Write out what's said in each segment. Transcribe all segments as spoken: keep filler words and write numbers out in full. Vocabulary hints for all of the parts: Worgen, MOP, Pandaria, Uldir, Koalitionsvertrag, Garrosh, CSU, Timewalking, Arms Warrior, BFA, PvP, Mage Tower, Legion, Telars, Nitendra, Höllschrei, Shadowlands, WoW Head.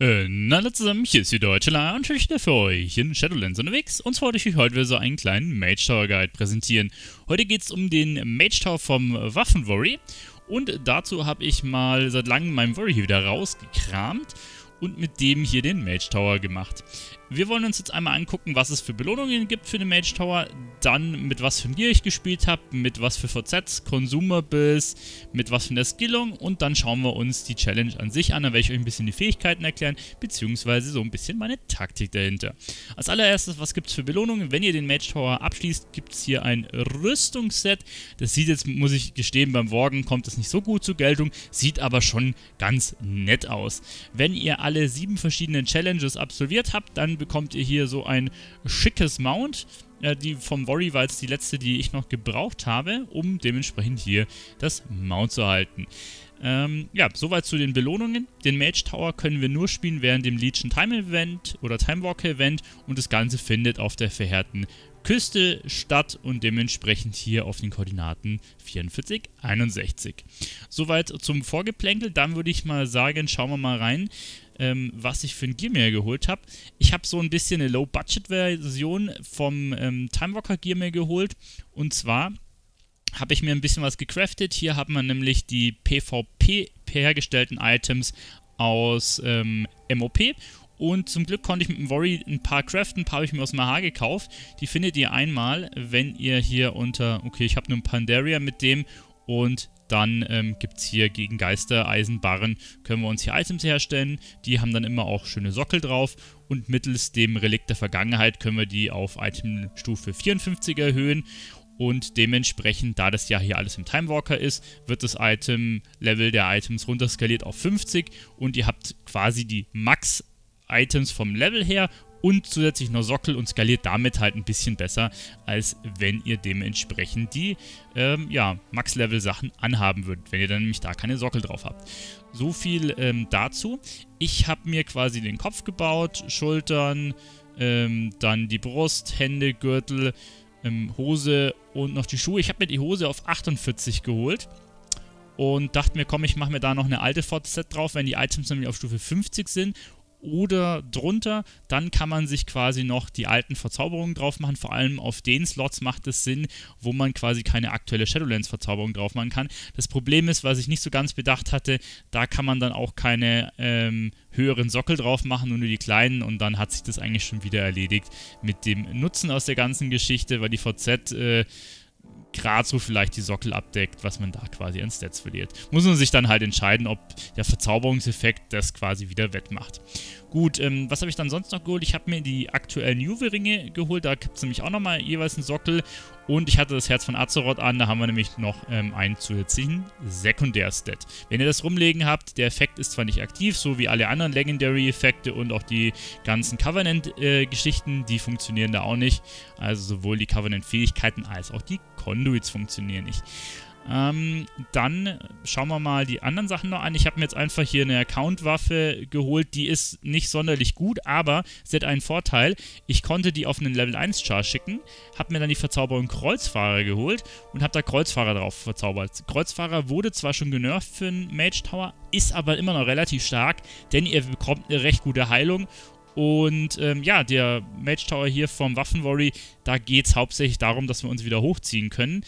Na hallo zusammen, hier ist wieder Deutschland und ich bin für euch in Shadowlands unterwegs und zwar wollte ich euch heute wieder so einen kleinen Mage Tower Guide präsentieren. Heute geht es um den Mage Tower vom Waffen-Warrior und dazu habe ich mal seit langem meinen Warrior hier wieder rausgekramt und mit dem hier den Mage Tower gemacht. Wir wollen uns jetzt einmal angucken, was es für Belohnungen gibt für den Mage Tower, dann mit was für Gear ich gespielt habe, mit was für V Zs, Consumables, mit was für einer Skillung und dann schauen wir uns die Challenge an sich an, dann werde ich euch ein bisschen die Fähigkeiten erklären, beziehungsweise so ein bisschen meine Taktik dahinter. Als allererstes, was gibt es für Belohnungen? Wenn ihr den Mage Tower abschließt, gibt es hier ein Rüstungsset. Das sieht jetzt, muss ich gestehen, beim Worgen kommt das nicht so gut zur Geltung, sieht aber schon ganz nett aus. Wenn ihr alle sieben verschiedenen Challenges absolviert habt, dann bekommt ihr hier so ein schickes Mount. Ja, die vom Warrior war jetzt die letzte, die ich noch gebraucht habe, um dementsprechend hier das Mount zu halten. Ähm, ja, soweit zu den Belohnungen. Den Mage Tower können wir nur spielen während dem Legion Time Event oder Timewalking Event und das Ganze findet auf der verheerten Küste statt und dementsprechend hier auf den Koordinaten vierundvierzig, einundsechzig. Soweit zum Vorgeplänkel. Dann würde ich mal sagen, schauen wir mal rein, Ähm, was ich für ein Gear mir geholt habe. Ich habe so ein bisschen eine Low-Budget-Version vom ähm, Timewalker-Gear mir geholt. Und zwar habe ich mir ein bisschen was gecraftet. Hier hat man nämlich die PvP hergestellten Items aus ähm, M O P. Und zum Glück konnte ich mit dem Warrior ein paar craften, ein paar habe ich mir aus dem A H gekauft. Die findet ihr einmal, wenn ihr hier unter... Okay, ich habe nur einen Pandaria mit dem und... Dann ähm, gibt es hier gegen Geister, Eisenbarren, können wir uns hier Items herstellen. Die haben dann immer auch schöne Sockel drauf. Und mittels dem Relikt der Vergangenheit können wir die auf Itemstufe vierundfünfzig erhöhen. Und dementsprechend, da das ja hier alles im Timewalker ist, wird das Item-Level der Items runterskaliert auf fünfzig. Und ihr habt quasi die Max-Items vom Level her und zusätzlich noch Sockel und skaliert damit halt ein bisschen besser, als wenn ihr dementsprechend die ähm, ja, Max-Level-Sachen anhaben würdet, wenn ihr dann nämlich da keine Sockel drauf habt. So viel ähm, dazu. Ich habe mir quasi den Kopf gebaut, Schultern, ähm, dann die Brust, Hände, Gürtel, ähm, Hose und noch die Schuhe. Ich habe mir die Hose auf achtundvierzig geholt. Und dachte mir, komm, ich mache mir da noch eine alte V Z drauf, wenn die Items nämlich auf Stufe fünfzig sind. Oder drunter, dann kann man sich quasi noch die alten Verzauberungen drauf machen. Vor allem auf den Slots macht es Sinn, wo man quasi keine aktuelle Shadowlands-Verzauberung drauf machen kann. Das Problem ist, was ich nicht so ganz bedacht hatte, da kann man dann auch keine ähm, höheren Sockel drauf machen, nur die kleinen. Und dann hat sich das eigentlich schon wieder erledigt mit dem Nutzen aus der ganzen Geschichte, weil die V Z... Äh, gerade so vielleicht die Sockel abdeckt, was man da quasi an Stats verliert. Muss man sich dann halt entscheiden, ob der Verzauberungseffekt das quasi wieder wettmacht. Gut, ähm, was habe ich dann sonst noch geholt? Ich habe mir die aktuellen Juwelringe geholt, da gibt es nämlich auch nochmal jeweils einen Sockel und ich hatte das Herz von Azeroth an, da haben wir nämlich noch ähm, einen zusätzlichen Sekundärstat. Wenn ihr das rumlegen habt, der Effekt ist zwar nicht aktiv, so wie alle anderen Legendary-Effekte und auch die ganzen Covenant-Geschichten, äh, die funktionieren da auch nicht, also sowohl die Covenant-Fähigkeiten als auch die Conduits funktionieren nicht. Ähm, dann schauen wir mal die anderen Sachen noch an. Ich habe mir jetzt einfach hier eine Account-Waffe geholt. Die ist nicht sonderlich gut, aber sie hat einen Vorteil. Ich konnte die auf einen Level eins Char schicken, habe mir dann die Verzauberung Kreuzfahrer geholt und habe da Kreuzfahrer drauf verzaubert. Kreuzfahrer wurde zwar schon genervt für einen Mage Tower, ist aber immer noch relativ stark, denn ihr bekommt eine recht gute Heilung. Und ähm, ja, der Mage Tower hier vom Waffen-Warrior, da geht es hauptsächlich darum, dass wir uns wieder hochziehen können.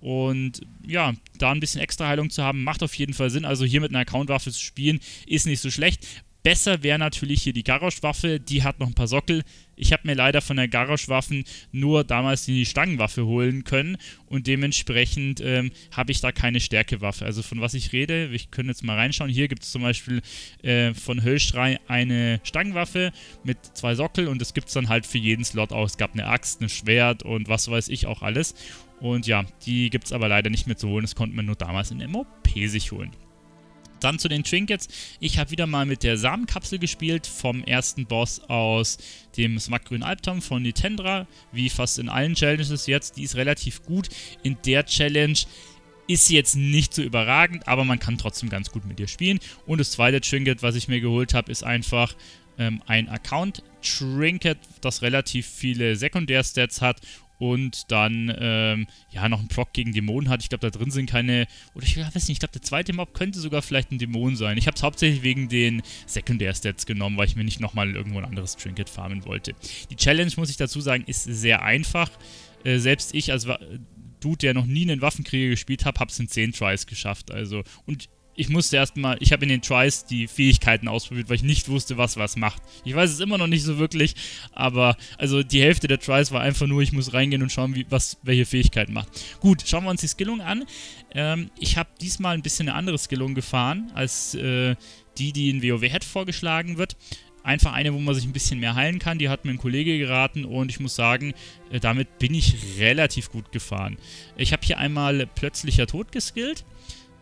Und ja, da ein bisschen extra Heilung zu haben, macht auf jeden Fall Sinn. Also hier mit einer Account-Waffe zu spielen, ist nicht so schlecht. Besser wäre natürlich hier die Garrosh-Waffe, die hat noch ein paar Sockel. Ich habe mir leider von der Garrosh-Waffen nur damals die Stangenwaffe holen können. Und dementsprechend ähm, habe ich da keine Stärkewaffe. Also von was ich rede, wir können jetzt mal reinschauen. Hier gibt es zum Beispiel äh, von Höllschrei eine Stangenwaffe mit zwei Sockel. Und das gibt es dann halt für jeden Slot auch. Es gab eine Axt, ein Schwert und was weiß ich auch alles. Und ja, die gibt es aber leider nicht mehr zu holen. Das konnte man nur damals in M O P sich holen. Dann zu den Trinkets. Ich habe wieder mal mit der Samenkapsel gespielt vom ersten Boss aus dem Smaragdgrüner Albtraum von Nitendra. Wie fast in allen Challenges jetzt. Die ist relativ gut. In der Challenge ist sie jetzt nicht so überragend, aber man kann trotzdem ganz gut mit ihr spielen. Und das zweite Trinket, was ich mir geholt habe, ist einfach ähm, ein Account Trinket, das relativ viele Sekundärstats hat. Und dann, ähm, ja, noch ein Proc gegen Dämonen hat. Ich glaube, da drin sind keine... Oder ich weiß nicht, ich glaube, der zweite Mob könnte sogar vielleicht ein Dämon sein. Ich habe es hauptsächlich wegen den Sekundär-Stats genommen, weil ich mir nicht nochmal irgendwo ein anderes Trinket farmen wollte. Die Challenge, muss ich dazu sagen, ist sehr einfach. Äh, selbst ich als Dude, der noch nie einen Waffenkrieger gespielt habe, habe es in zehn Tries geschafft. Also, und... Ich musste erstmal, ich habe in den Tries die Fähigkeiten ausprobiert, weil ich nicht wusste, was was macht. Ich weiß es immer noch nicht so wirklich, aber also die Hälfte der Tries war einfach nur, ich muss reingehen und schauen, wie, was welche Fähigkeiten macht. Gut, schauen wir uns die Skillung an. Ähm, ich habe diesmal ein bisschen eine andere Skillung gefahren, als äh, die, die in WoW Head vorgeschlagen wird. Einfach eine, wo man sich ein bisschen mehr heilen kann. Die hat mir ein Kollege geraten und ich muss sagen, damit bin ich relativ gut gefahren. Ich habe hier einmal plötzlicher Tod geskillt.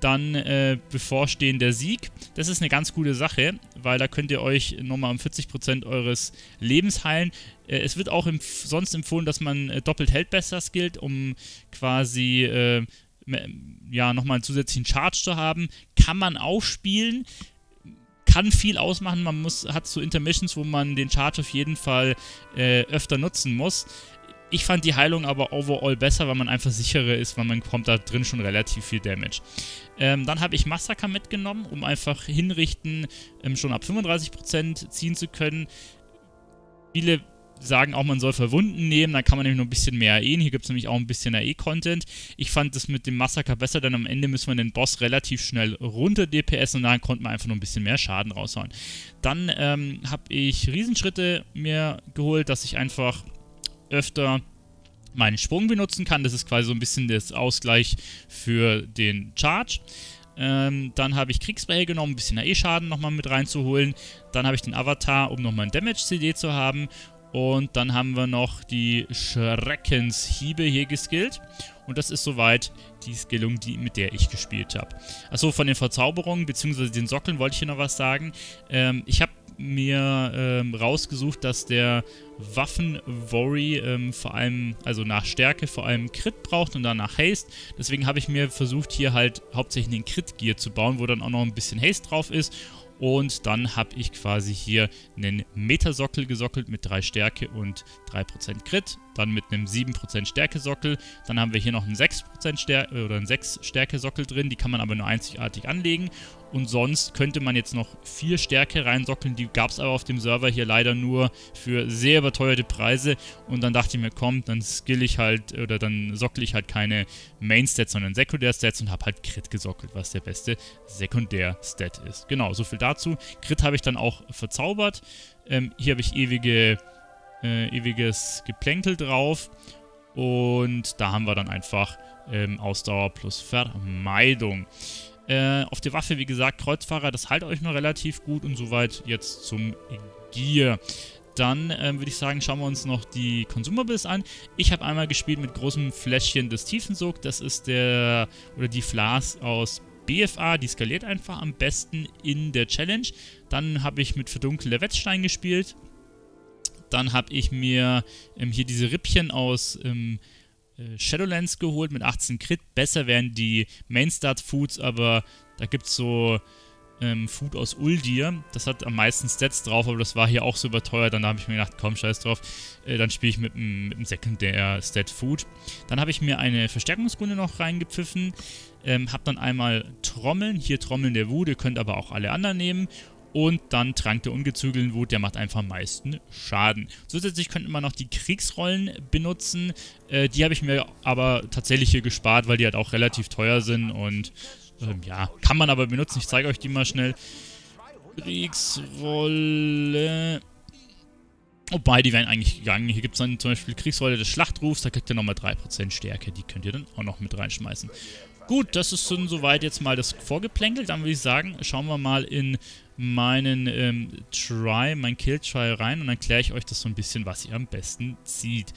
Dann äh, bevorstehender Sieg. Das ist eine ganz coole Sache, weil da könnt ihr euch nochmal um vierzig Prozent eures Lebens heilen. Äh, es wird auch empf sonst empfohlen, dass man äh, doppelt Heldbesser skillt, um quasi äh, ja, nochmal einen zusätzlichen Charge zu haben. Kann man aufspielen, kann viel ausmachen. Man muss, hat so Intermissions, wo man den Charge auf jeden Fall äh, öfter nutzen muss. Ich fand die Heilung aber overall besser, weil man einfach sicherer ist, weil man bekommt da drin schon relativ viel Damage. Ähm, dann habe ich Massaker mitgenommen, um einfach hinrichten, ähm, schon ab fünfunddreißig Prozent ziehen zu können. Viele sagen auch, man soll Verwunden nehmen, dann kann man nämlich noch ein bisschen mehr A E. Hier gibt es nämlich auch ein bisschen A E-Content. Ich fand das mit dem Massaker besser, denn am Ende müssen wir den Boss relativ schnell runter D P S und dann konnten wir einfach noch ein bisschen mehr Schaden raushauen. Dann ähm, habe ich Riesenschritte mir geholt, dass ich einfach... öfter meinen Sprung benutzen kann. Das ist quasi so ein bisschen der Ausgleich für den Charge. Ähm, dann habe ich Kriegsbeil genommen, ein bisschen A E-Schaden nochmal mit reinzuholen. Dann habe ich den Avatar, um nochmal ein Damage-C D zu haben. Und dann haben wir noch die Schreckenshiebe hier geskillt. Und das ist soweit die Skillung, die, mit der ich gespielt habe. Achso, von den Verzauberungen bzw. den Sockeln wollte ich hier noch was sagen. Ähm, ich habe mir ähm, rausgesucht, dass der Waffen-Worry ähm, vor allem, also nach Stärke vor allem Crit braucht und dann nach Haste. Deswegen habe ich mir versucht, hier halt hauptsächlich den Crit-Gear zu bauen, wo dann auch noch ein bisschen Haste drauf ist. Und dann habe ich quasi hier einen Metasockel gesockelt mit drei Stärke und drei Prozent Crit. Dann mit einem sieben Prozent Stärke-Sockel. Dann haben wir hier noch einen sechs Prozent Stärke oder einen sechs Stärke-Sockel drin. Die kann man aber nur einzigartig anlegen. Und sonst könnte man jetzt noch vier Stärke reinsockeln. Die gab es aber auf dem Server hier leider nur für sehr überteuerte Preise. Und dann dachte ich mir, komm, dann skill ich halt oder dann sockel ich halt keine Main-Stats, sondern Sekundär-Stats und habe halt Crit gesockelt, was der beste Sekundär-Stat ist. Genau, soviel dazu. Crit habe ich dann auch verzaubert. Ähm, hier habe ich ewige, äh, ewiges Geplänkel drauf. Und da haben wir dann einfach ähm, Ausdauer plus Vermeidung. Äh, auf der Waffe, wie gesagt, Kreuzfahrer, das haltet euch noch relativ gut und soweit jetzt zum Gear. Dann äh, würde ich sagen, schauen wir uns noch die Consumables an. Ich habe einmal gespielt mit großem Fläschchen des Tiefensog, das ist der, oder die Flas aus B F A, die skaliert einfach am besten in der Challenge. Dann habe ich mit verdunkelter Wetzstein gespielt. Dann habe ich mir ähm, hier diese Rippchen aus... Ähm, Shadowlands geholt mit achtzehn Crit. Besser wären die Mainstart-Foods, aber da gibt es so ähm, Food aus Uldir. Das hat am meisten Stats drauf, aber das war hier auch so überteuert. Dann habe ich mir gedacht, komm, scheiß drauf. Äh, dann spiele ich mit einem Sekundär-Stat-Food. Dann habe ich mir eine Verstärkungsrunde noch reingepfiffen. Ähm, habe dann einmal Trommeln. Hier Trommeln der Wut. Ihr könnt aber auch alle anderen nehmen. Und dann Trank der ungezügelten Wut, der macht einfach am meisten Schaden. Zusätzlich könnten wir noch die Kriegsrollen benutzen. Äh, die habe ich mir aber tatsächlich hier gespart, weil die halt auch relativ teuer sind. Und ähm, ja, kann man aber benutzen. Ich zeige euch die mal schnell. Kriegsrolle. Wobei, die wären eigentlich gegangen. Hier gibt es dann zum Beispiel Kriegsrolle des Schlachtrufs. Da kriegt ihr nochmal drei Prozent Stärke. Die könnt ihr dann auch noch mit reinschmeißen. Gut, das ist schon soweit jetzt mal das Vorgeplänkel. Dann würde ich sagen, schauen wir mal in meinen ähm, Try, mein Kill-Try rein und dann kläre ich euch das so ein bisschen, was ihr am besten zieht.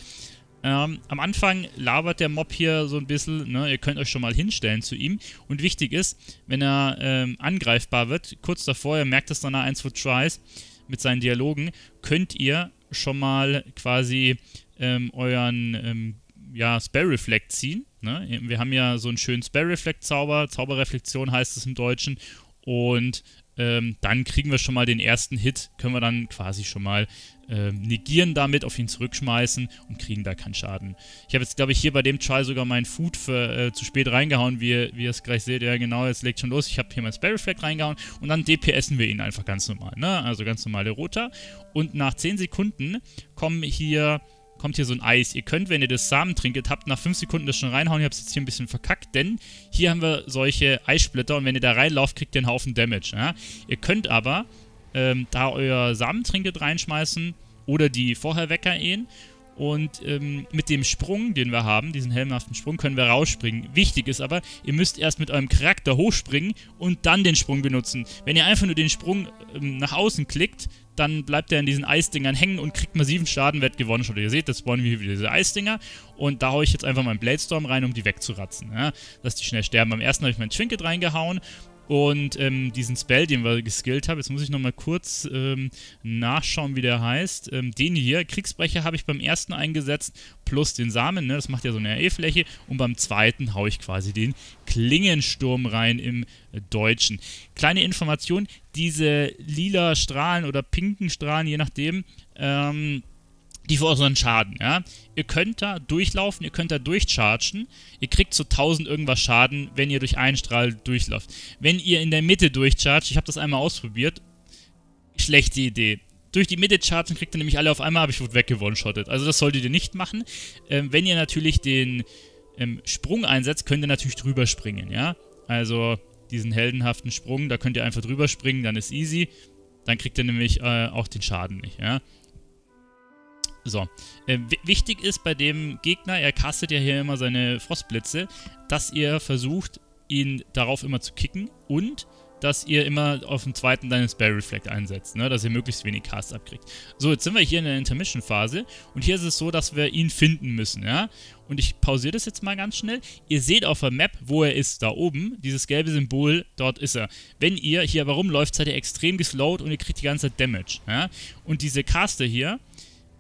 Ähm, am Anfang labert der Mob hier so ein bisschen, ne? Ihr könnt euch schon mal hinstellen zu ihm. Und wichtig ist, wenn er ähm, angreifbar wird, kurz davor, ihr merkt das dann nach ein, zwei Tries mit seinen Dialogen, könnt ihr schon mal quasi ähm, euren ähm, ja, Spell-Reflect ziehen. Ne? Wir haben ja so einen schönen Spell-Reflect-Zauber, Zauberreflexion heißt es im Deutschen. Und ähm, dann kriegen wir schon mal den ersten Hit, können wir dann quasi schon mal ähm, negieren damit, auf ihn zurückschmeißen und kriegen da keinen Schaden. Ich habe jetzt, glaube ich, hier bei dem Try sogar meinen Food für, äh, zu spät reingehauen, wie ihr, wie ihr es gleich seht. Ja genau, jetzt legt schon los. Ich habe hier meinen Spell Reflect reingehauen und dann D P S en wir ihn einfach ganz normal, ne? Also ganz normale Rota. Und nach zehn Sekunden kommen hier... kommt hier so ein Eis. Ihr könnt, wenn ihr das Samen trinket, habt nach fünf Sekunden das schon reinhauen. Ich habe es jetzt hier ein bisschen verkackt, denn hier haben wir solche Eissplitter und wenn ihr da reinlauft, kriegt ihr einen Haufen Damage. Ja? Ihr könnt aber ähm, da euer Samen trinket reinschmeißen oder die vorher wegehen und ähm, mit dem Sprung, den wir haben, diesen helmhaften Sprung, können wir rausspringen. Wichtig ist aber, ihr müsst erst mit eurem Charakter hochspringen und dann den Sprung benutzen. Wenn ihr einfach nur den Sprung ähm, nach außen klickt, dann bleibt er in diesen Eisdingern hängen und kriegt massiven Schaden, wird gewonnen schon. Ihr seht, das spawnen wir wieder diese Eisdinger und da haue ich jetzt einfach meinen Bladestorm rein, um die wegzuratzen, ja? Dass die schnell sterben. Beim ersten habe ich mein Trinket reingehauen und ähm, diesen Spell, den wir geskillt haben, jetzt muss ich nochmal kurz ähm, nachschauen, wie der heißt. Ähm, den hier, Kriegsbrecher, habe ich beim ersten eingesetzt, plus den Samen, ne? Das macht ja so eine R E-Fläche und beim zweiten haue ich quasi den Klingensturm rein im Deutschen. Kleine Information, diese lila Strahlen oder pinken Strahlen, je nachdem, ähm, die verursachen Schaden, ja. Ihr könnt da durchlaufen, ihr könnt da durchchargen. Ihr kriegt so tausend irgendwas Schaden, wenn ihr durch einen Strahl durchlauft. Wenn ihr in der Mitte durchchargt, ich habe das einmal ausprobiert, schlechte Idee. Durch die Mitte chargen kriegt ihr nämlich alle auf einmal, aber ich wurde weggewonshottet. Also das solltet ihr nicht machen. Ähm, wenn ihr natürlich den ähm, Sprung einsetzt, könnt ihr natürlich drüber springen, ja. Also diesen heldenhaften Sprung, da könnt ihr einfach drüber springen, dann ist easy. Dann kriegt ihr nämlich äh, auch den Schaden nicht, ja. So, äh, wichtig ist bei dem Gegner, er castet ja hier immer seine Frostblitze, dass ihr versucht, ihn darauf immer zu kicken und dass ihr immer auf dem zweiten deinen Spell Reflect einsetzt, ne? Dass ihr möglichst wenig Cast abkriegt. So, jetzt sind wir hier in der Intermission-Phase und hier ist es so, dass wir ihn finden müssen, ja? Und ich pausiere das jetzt mal ganz schnell. Ihr seht auf der Map, wo er ist, da oben, dieses gelbe Symbol, dort ist er. Wenn ihr hier aber rumläuft, seid ihr extrem geslowt und ihr kriegt die ganze Zeit Damage, ja? Und diese Caster hier,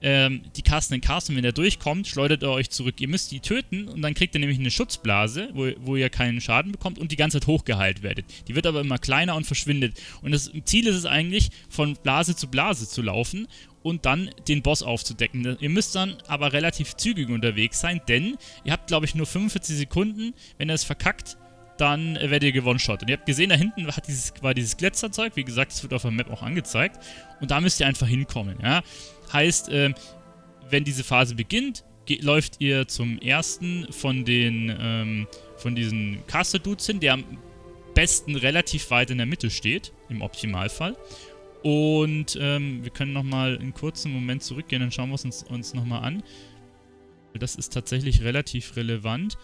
die casten den Cast und wenn der durchkommt, schleudert er euch zurück. Ihr müsst die töten und dann kriegt ihr nämlich eine Schutzblase, wo, wo ihr keinen Schaden bekommt und die ganze Zeit hochgeheilt werdet. Die wird aber immer kleiner und verschwindet. Und das Ziel ist es eigentlich, von Blase zu Blase zu laufen und dann den Boss aufzudecken. Ihr müsst dann aber relativ zügig unterwegs sein, denn ihr habt, glaube ich, nur fünfundvierzig Sekunden, wenn er es verkackt, dann werdet ihr gewonshottet. Und ihr habt gesehen, da hinten hat dieses, war dieses Glitzerzeug, wie gesagt, es wird auf der Map auch angezeigt. Und da müsst ihr einfach hinkommen, ja. Heißt, äh, wenn diese Phase beginnt, läuft ihr zum ersten von den, ähm, von diesen Caster-Dudes hin, der am besten relativ weit in der Mitte steht, im Optimalfall. Und ähm, wir können nochmal einen kurzen Moment zurückgehen, dann schauen wir es uns, uns nochmal an. Das ist tatsächlich relativ relevant.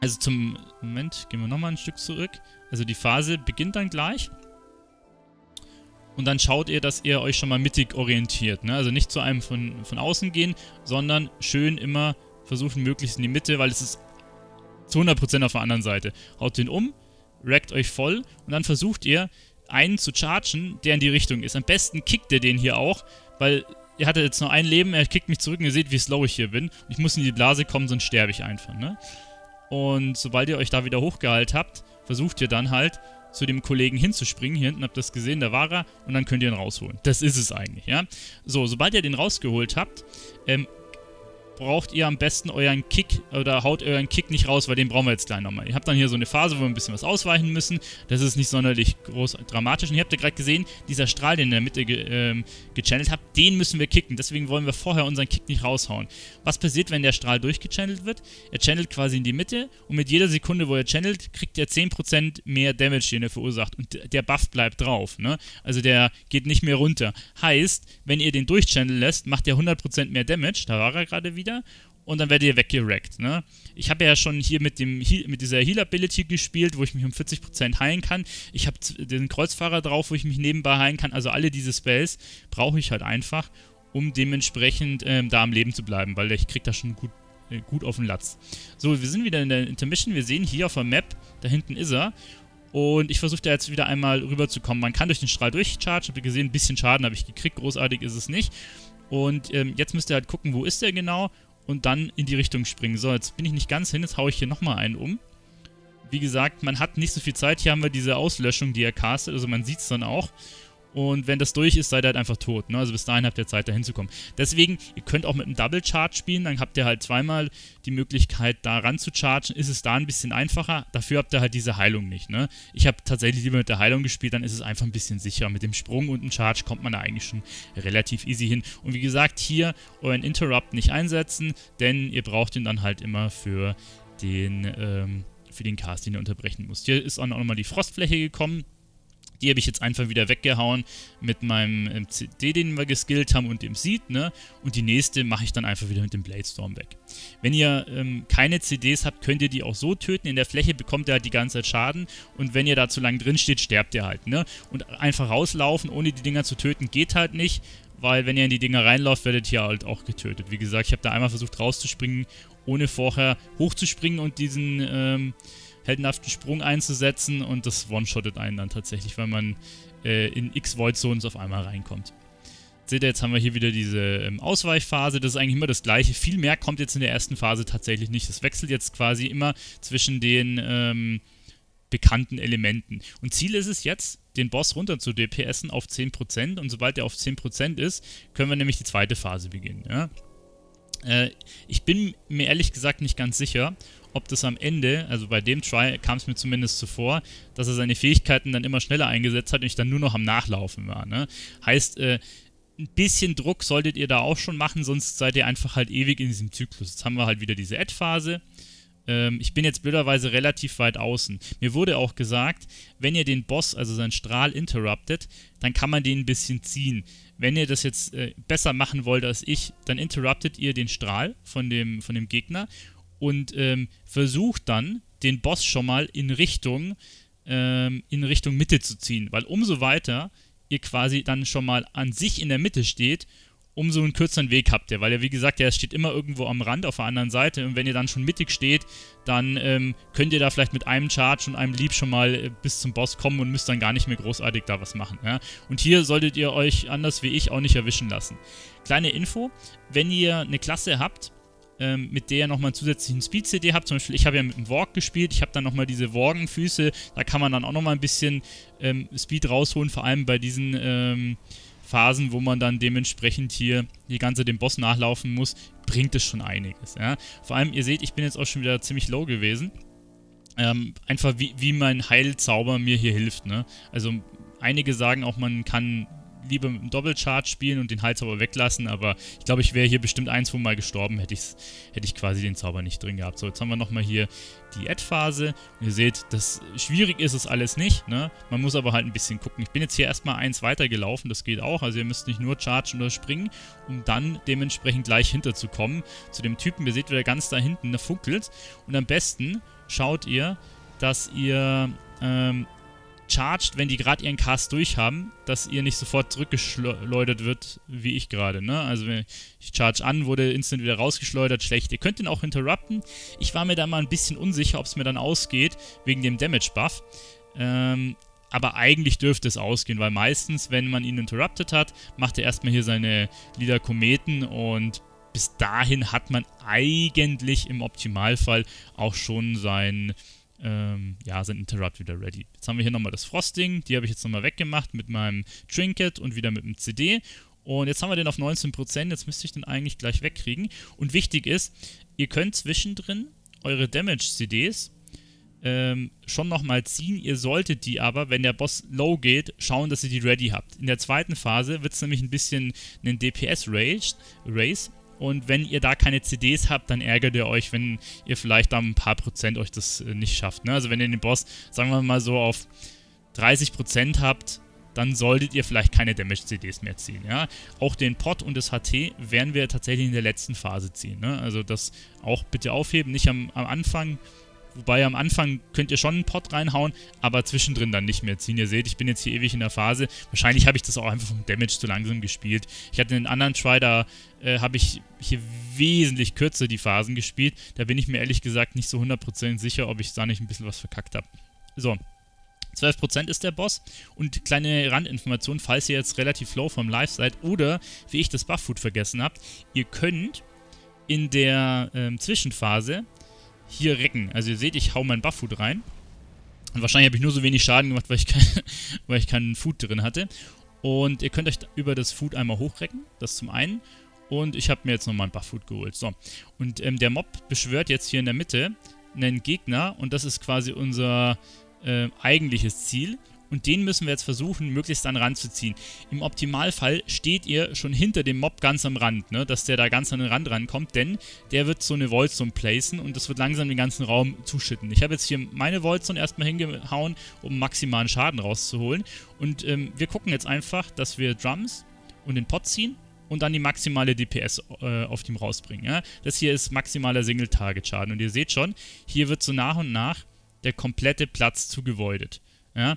Also zum... Moment, gehen wir nochmal ein Stück zurück. Also die Phase beginnt dann gleich. Und dann schaut ihr, dass ihr euch schon mal mittig orientiert, ne? Also nicht zu einem von, von außen gehen, sondern schön immer versuchen, möglichst in die Mitte, weil es ist zu hundert Prozent auf der anderen Seite. Haut den um, rackt euch voll und dann versucht ihr, einen zu chargen, der in die Richtung ist. Am besten kickt ihr den hier auch, weil... Ihr hattet jetzt nur ein Leben, er kickt mich zurück und ihr seht, wie slow ich hier bin. Ich muss in die Blase kommen, sonst sterbe ich einfach, ne? Und sobald ihr euch da wieder hochgeheilt habt, versucht ihr dann halt, zu dem Kollegen hinzuspringen. Hier hinten habt ihr das gesehen, da war er. Und dann könnt ihr ihn rausholen. Das ist es eigentlich, ja. So, sobald ihr den rausgeholt habt, ähm, braucht ihr am besten euren Kick oder haut euren Kick nicht raus, weil den brauchen wir jetzt gleich nochmal. Ihr habt dann hier so eine Phase, wo wir ein bisschen was ausweichen müssen. Das ist nicht sonderlich groß dramatisch. Und ihr habt ja gerade gesehen, dieser Strahl, den ihr in der Mitte ge ähm, gechannelt habt, den müssen wir kicken. Deswegen wollen wir vorher unseren Kick nicht raushauen. Was passiert, wenn der Strahl durchgechannelt wird? Er channelt quasi in die Mitte und mit jeder Sekunde, wo er channelt, kriegt er zehn Prozent mehr Damage, den er verursacht. Und der Buff bleibt drauf, ne? Also der geht nicht mehr runter. Heißt, wenn ihr den durchchanneln lässt, macht er hundert Prozent mehr Damage. Da war er gerade wieder. Und dann werdet ihr weggerackt, ne? Ich habe ja schon hier mit, dem Heal, mit dieser Heal-Ability gespielt, wo ich mich um vierzig Prozent heilen kann. Ich habe den Kreuzfahrer drauf, wo ich mich nebenbei heilen kann. Also alle diese Spells brauche ich halt einfach, um dementsprechend ähm, da am Leben zu bleiben, weil ich kriege da schon gut, äh, gut auf den Latz. So, wir sind wieder in der Intermission. Wir sehen hier auf der Map, da hinten ist er. Und ich versuche da jetzt wieder einmal rüberzukommen. Man kann durch den Strahl durchchargen. Habt ihr gesehen, ein bisschen Schaden habe ich gekriegt. Großartig ist es nicht. Und ähm, jetzt müsst ihr halt gucken, wo ist der genau und dann in die Richtung springen. So, jetzt bin ich nicht ganz hin, jetzt haue ich hier nochmal einen um. wie gesagt, man hat nicht so viel Zeit. Hier haben wir diese Auslöschung, die er castet, also man sieht es dann auch. Und wenn das durch ist, seid ihr halt einfach tot, ne? Also bis dahin habt ihr Zeit, da hinzukommen. Deswegen, ihr könnt auch mit einem Double Charge spielen, dann habt ihr halt zweimal die Möglichkeit, da ran zu chargen. Ist es da ein bisschen einfacher, dafür habt ihr halt diese Heilung nicht, ne? Ich habe tatsächlich lieber mit der Heilung gespielt, dann ist es einfach ein bisschen sicherer. Mit dem Sprung und dem Charge kommt man da eigentlich schon relativ easy hin. Und wie gesagt, hier euren Interrupt nicht einsetzen, denn ihr braucht ihn dann halt immer für den, ähm, für den Cast, den ihr unterbrechen müsst. Hier ist auch nochmal die Frostfläche gekommen. Die habe ich jetzt einfach wieder weggehauen mit meinem C D, den wir geskillt haben und dem Seed, ne? Und die nächste mache ich dann einfach wieder mit dem Bladestorm weg. Wenn ihr ähm, keine C Ds habt, könnt ihr die auch so töten. In der Fläche bekommt ihr halt die ganze Zeit Schaden. Und wenn ihr da zu lange drin steht, sterbt ihr halt, ne? Und einfach rauslaufen, ohne die Dinger zu töten, geht halt nicht. Weil wenn ihr in die Dinger reinlauft, werdet ihr halt auch getötet. Wie gesagt, ich habe da einmal versucht rauszuspringen, ohne vorher hochzuspringen und diesen... Ähm, heldenhaften Sprung einzusetzen, und das one-shottet einen dann tatsächlich, weil man äh, in X-Void-Zones auf einmal reinkommt. Seht ihr, jetzt haben wir hier wieder diese ähm, Ausweichphase, das ist eigentlich immer das gleiche, viel mehr kommt jetzt in der ersten Phase tatsächlich nicht, das wechselt jetzt quasi immer zwischen den ähm, bekannten Elementen. Und Ziel ist es jetzt, den Boss runter zu D P S en auf zehn Prozent, und sobald er auf zehn Prozent ist, können wir nämlich die zweite Phase beginnen, ja? Äh, ich bin mir ehrlich gesagt nicht ganz sicher, ob das am Ende, also bei dem Try kam es mir zumindest so vor, dass er seine Fähigkeiten dann immer schneller eingesetzt hat und ich dann nur noch am Nachlaufen war, ne? Heißt, äh, ein bisschen Druck solltet ihr da auch schon machen, sonst seid ihr einfach halt ewig in diesem Zyklus. Jetzt haben wir halt wieder diese Ad-Phase. Ähm, ich bin jetzt blöderweise relativ weit außen. Mir wurde auch gesagt, wenn ihr den Boss, also seinen Strahl, interruptet, dann kann man den ein bisschen ziehen. Wenn ihr das jetzt äh, besser machen wollt als ich, dann interruptet ihr den Strahl von dem, von dem Gegner und ähm, versucht dann, den Boss schon mal in Richtung, ähm, in Richtung Mitte zu ziehen. Weil umso weiter ihr quasi dann schon mal an sich in der Mitte steht, umso einen kürzeren Weg habt ihr. Weil ja, wie gesagt, der steht immer irgendwo am Rand auf der anderen Seite. Und wenn ihr dann schon mittig steht, dann ähm, könnt ihr da vielleicht mit einem Charge und einem Leap schon mal äh, bis zum Boss kommen und müsst dann gar nicht mehr großartig da was machen, ja? Und hier solltet ihr euch, anders wie ich, auch nicht erwischen lassen. Kleine Info, wenn ihr eine Klasse habt, mit der ihr nochmal einen zusätzlichen Speed-C D habt. Zum Beispiel, ich habe ja mit dem Worg gespielt, ich habe dann nochmal diese Worgenfüße, da kann man dann auch nochmal ein bisschen ähm, Speed rausholen, vor allem bei diesen ähm, Phasen, wo man dann dementsprechend hier die ganze dem Boss nachlaufen muss, bringt es schon einiges, ja? Vor allem, ihr seht, ich bin jetzt auch schon wieder ziemlich low gewesen, ähm, einfach wie, wie mein Heilzauber mir hier hilft, ne? Also einige sagen auch, man kann lieber mit einem Doppelcharge spielen und den Heilzauber weglassen, aber ich glaube, ich wäre hier bestimmt ein, zwei Mal gestorben, hätte, hätte ich quasi den Zauber nicht drin gehabt. So, jetzt haben wir nochmal hier die Ad-Phase. Ihr seht, das, schwierig ist es alles nicht, ne? Man muss aber halt ein bisschen gucken. Ich bin jetzt hier erstmal eins weitergelaufen, das geht auch, also ihr müsst nicht nur chargen oder springen, um dann dementsprechend gleich hinterzukommen zu dem Typen. Ihr seht, wieder ganz da hinten, da funkelt, und am besten schaut ihr, dass ihr, ähm, charged, wenn die gerade ihren Cast durch haben, dass ihr nicht sofort zurückgeschleudert wird, wie ich gerade, ne? Also wenn ich charge an, wurde instant wieder rausgeschleudert, schlecht. Ihr könnt den auch interrupten. Ich war mir da mal ein bisschen unsicher, ob es mir dann ausgeht, wegen dem Damage-Buff. Ähm, aber eigentlich dürfte es ausgehen, weil meistens, wenn man ihn interrupted hat, macht er erstmal hier seine Lieder-Kometen, und bis dahin hat man eigentlich im Optimalfall auch schon sein... Ähm, ja, sind Interrupt wieder ready. Jetzt haben wir hier nochmal das Frosting, die habe ich jetzt nochmal weggemacht mit meinem Trinket und wieder mit dem C D. Und jetzt haben wir den auf neunzehn Prozent, jetzt müsste ich den eigentlich gleich wegkriegen. Und wichtig ist, ihr könnt zwischendrin eure Damage-C Ds ähm, schon nochmal ziehen. Ihr solltet die aber, wenn der Boss low geht, schauen, dass ihr die ready habt. In der zweiten Phase wird es nämlich ein bisschen einen D P S-Race. Und wenn ihr da keine C Ds habt, dann ärgert ihr euch, wenn ihr vielleicht da ein paar Prozent euch das äh, nicht schafft, ne? Also wenn ihr den Boss, sagen wir mal so, auf dreißig Prozent habt, dann solltet ihr vielleicht keine Damage-C Ds mehr ziehen, ja? Auch den Pot und das H T werden wir tatsächlich in der letzten Phase ziehen, ne? Also das auch bitte aufheben, nicht am, am Anfang. Wobei am Anfang könnt ihr schon einen Pot reinhauen, aber zwischendrin dann nicht mehr ziehen. Ihr seht, ich bin jetzt hier ewig in der Phase. Wahrscheinlich habe ich das auch einfach vom Damage zu langsam gespielt. Ich hatte einen anderen Try, da äh, habe ich hier wesentlich kürzer die Phasen gespielt. Da bin ich mir ehrlich gesagt nicht so hundert Prozent sicher, ob ich da nicht ein bisschen was verkackt habe. So, zwölf Prozent ist der Boss. Und kleine Randinformation, falls ihr jetzt relativ low vom Life seid oder, wie ich, das Buff-Food vergessen habt. Ihr könnt in der ähm, Zwischenphase... hier recken. Also ihr seht, ich hau mein Buff-Food rein Und wahrscheinlich habe ich nur so wenig Schaden gemacht, weil ich, kein, weil ich keinen Food drin hatte. Und ihr könnt euch über das Food einmal hochrecken, das zum einen. Und ich habe mir jetzt nochmal ein paar Food geholt. So, und ähm, der Mob beschwört jetzt hier in der Mitte einen Gegner. Und das ist quasi unser äh, eigentliches Ziel. Und den müssen wir jetzt versuchen, möglichst an Rand zu ziehen. Im Optimalfall steht ihr schon hinter dem Mob ganz am Rand, ne? Dass der da ganz an den Rand rankommt, denn der wird so eine Voidzone placen und das wird langsam den ganzen Raum zuschütten. Ich habe jetzt hier meine Voidzone erstmal hingehauen, um maximalen Schaden rauszuholen. Und ähm, wir gucken jetzt einfach, dass wir Drums und den Pot ziehen und dann die maximale D P S äh, auf ihm rausbringen. Ja? Das hier ist maximaler Single-Target-Schaden. Und ihr seht schon, hier wird so nach und nach der komplette Platz zugevoidet. Ja?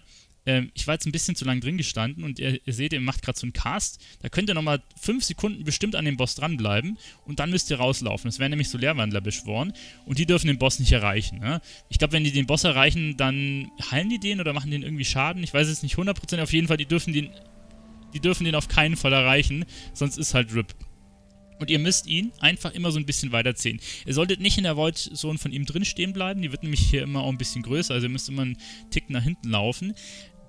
Ich war jetzt ein bisschen zu lang drin gestanden und ihr, ihr seht, ihr macht gerade so einen Cast. Da könnt ihr nochmal fünf Sekunden bestimmt an dem Boss dranbleiben und dann müsst ihr rauslaufen. Das werden nämlich Solärwandler beschworen und die dürfen den Boss nicht erreichen. Ne? Ich glaube, wenn die den Boss erreichen, dann heilen die den oder machen den irgendwie Schaden. Ich weiß es nicht hundert Prozent. Auf jeden Fall, die dürfen den, die dürfen den auf keinen Fall erreichen, sonst ist halt R I P. Und ihr müsst ihn einfach immer so ein bisschen weiterziehen. Ihr solltet nicht in der Void-Zone von ihm drin stehen bleiben. Die wird nämlich hier immer auch ein bisschen größer. Also ihr müsst immer einen Tick nach hinten laufen.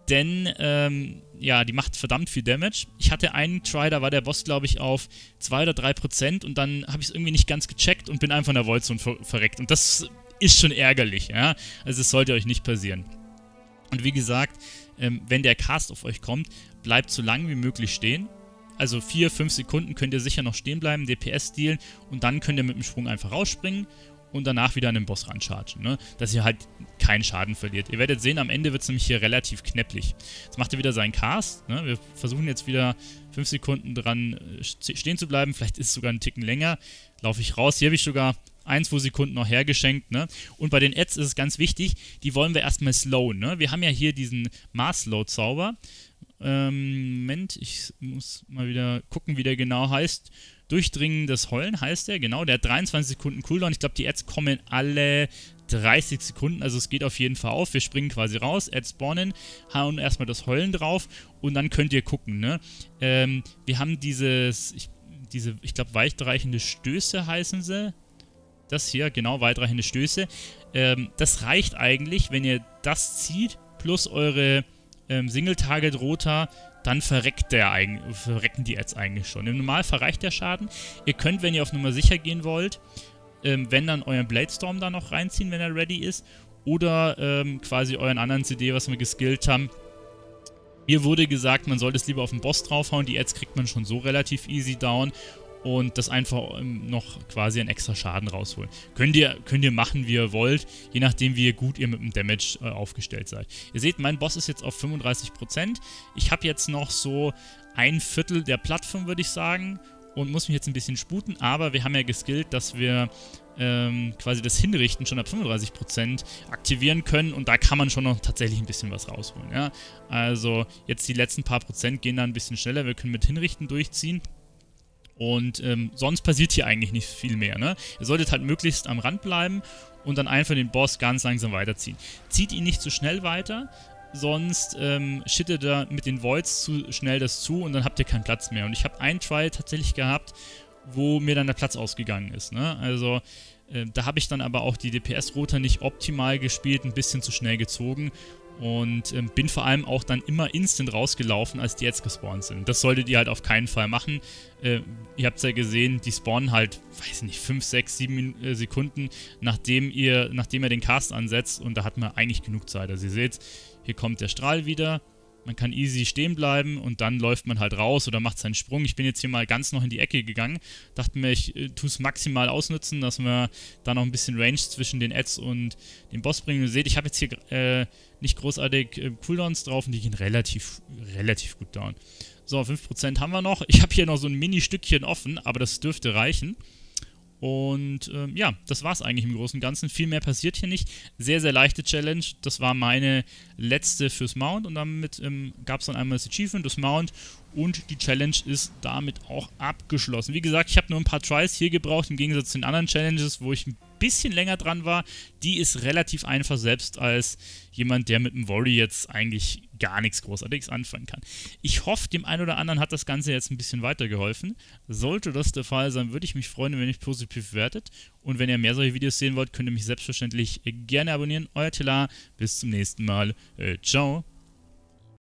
Denn, ähm, ja, die macht verdammt viel Damage. Ich hatte einen Try, da war der Boss, glaube ich, auf zwei oder drei Prozent. Und dann habe ich es irgendwie nicht ganz gecheckt und bin einfach in der Void-Zone ver verreckt. Und das ist schon ärgerlich, ja. Also es sollte euch nicht passieren. Und wie gesagt, ähm, wenn der Cast auf euch kommt, bleibt so lange wie möglich stehen. Also vier, fünf Sekunden könnt ihr sicher noch stehen bleiben, D P S dealen und dann könnt ihr mit dem Sprung einfach rausspringen und danach wieder an den Boss ranchargen, ne? Dass ihr halt keinen Schaden verliert. Ihr werdet sehen, am Ende wird es nämlich hier relativ knäpplich. Jetzt macht er wieder seinen Cast, ne? Wir versuchen jetzt wieder fünf Sekunden dran stehen zu bleiben, vielleicht ist es sogar einen Ticken länger. Laufe ich raus, hier habe ich sogar ein, zwei Sekunden noch hergeschenkt, ne? Und bei den Ads ist es ganz wichtig, die wollen wir erstmal slowen, ne? Wir haben ja hier diesen Mars-Slow-Zauber. Ähm, Moment, ich muss mal wieder gucken, wie der genau heißt. Durchdringendes Heulen heißt der, genau. Der hat dreiundzwanzig Sekunden Cooldown. Ich glaube, die Ads kommen alle dreißig Sekunden. Also es geht auf jeden Fall auf. Wir springen quasi raus, Ads spawnen, hauen erstmal das Heulen drauf und dann könnt ihr gucken, ne? Ähm, wir haben dieses, ich, diese, ich glaube, weitreichende Stöße heißen sie. Das hier, genau, weitreichende Stöße. Ähm, das reicht eigentlich, wenn ihr das zieht, plus eure Single-Target-Roter, dann verreckt der eigen, verrecken die Ads eigentlich schon. Im Normalfall reicht der Schaden. Ihr könnt, wenn ihr auf Nummer sicher gehen wollt, ähm, wenn dann euren Bladestorm da noch reinziehen, wenn er ready ist, oder ähm, quasi euren anderen C D, was wir geskillt haben. Mir wurde gesagt, man sollte es lieber auf den Boss draufhauen. Die Ads kriegt man schon so relativ easy down und das einfach noch quasi einen extra Schaden rausholen. Könnt ihr, könnt ihr machen, wie ihr wollt, je nachdem, wie gut ihr mit dem Damage äh, aufgestellt seid. Ihr seht, mein Boss ist jetzt auf fünfunddreißig Prozent. Ich habe jetzt noch so ein Viertel der Plattform, würde ich sagen, und muss mich jetzt ein bisschen sputen, aber wir haben ja geskillt, dass wir ähm, quasi das Hinrichten schon ab fünfunddreißig Prozent aktivieren können und da kann man schon noch tatsächlich ein bisschen was rausholen. Ja? Also jetzt die letzten paar Prozent gehen da ein bisschen schneller, wir können mit Hinrichten durchziehen. Und ähm, sonst passiert hier eigentlich nicht viel mehr, ne? Ihr solltet halt möglichst am Rand bleiben und dann einfach den Boss ganz langsam weiterziehen. Zieht ihn nicht zu schnell weiter, sonst ähm, schittet er mit den Voids zu schnell das zu und dann habt ihr keinen Platz mehr. Und ich habe einen Try tatsächlich gehabt, wo mir dann der Platz ausgegangen ist, ne? Also äh, da habe ich dann aber auch die D P S-Roter nicht optimal gespielt, ein bisschen zu schnell gezogen. Und ähm, bin vor allem auch dann immer instant rausgelaufen, als die jetzt gespawnt sind. Das solltet ihr halt auf keinen Fall machen. Äh, ihr habt es ja gesehen, die spawnen halt, weiß nicht, fünf, sechs, sieben äh, Sekunden, nachdem ihr, nachdem ihr den Cast ansetzt. Und da hat man eigentlich genug Zeit. Also ihr seht, hier kommt der Strahl wieder. Man kann easy stehen bleiben und dann läuft man halt raus oder macht seinen Sprung. Ich bin jetzt hier mal ganz noch in die Ecke gegangen. Dachte mir, ich äh, tue es maximal ausnutzen, dass wir da noch ein bisschen Range zwischen den Ads und dem Boss bringen. Ihr seht, ich habe jetzt hier äh, nicht großartig äh, Cooldowns drauf und die gehen relativ, relativ gut down. So, fünf Prozent haben wir noch. Ich habe hier noch so ein Mini-Stückchen offen, aber das dürfte reichen. Und äh, ja, das war es eigentlich im Großen und Ganzen. Viel mehr passiert hier nicht. Sehr, sehr leichte Challenge. Das war meine letzte fürs Mount. Und damit ähm, gab es dann einmal das Achievement, das Mount. Und die Challenge ist damit auch abgeschlossen. Wie gesagt, ich habe nur ein paar Tries hier gebraucht, im Gegensatz zu den anderen Challenges, wo ich ein bisschen länger dran war. Die ist relativ einfach, selbst als jemand, der mit dem Warrior jetzt eigentlich gar nichts Großartiges anfangen kann. Ich hoffe, dem einen oder anderen hat das Ganze jetzt ein bisschen weitergeholfen. Sollte das der Fall sein, würde ich mich freuen, wenn ihr mich positiv bewertet. Und wenn ihr mehr solche Videos sehen wollt, könnt ihr mich selbstverständlich gerne abonnieren. Euer Telar, bis zum nächsten Mal. Äh, ciao.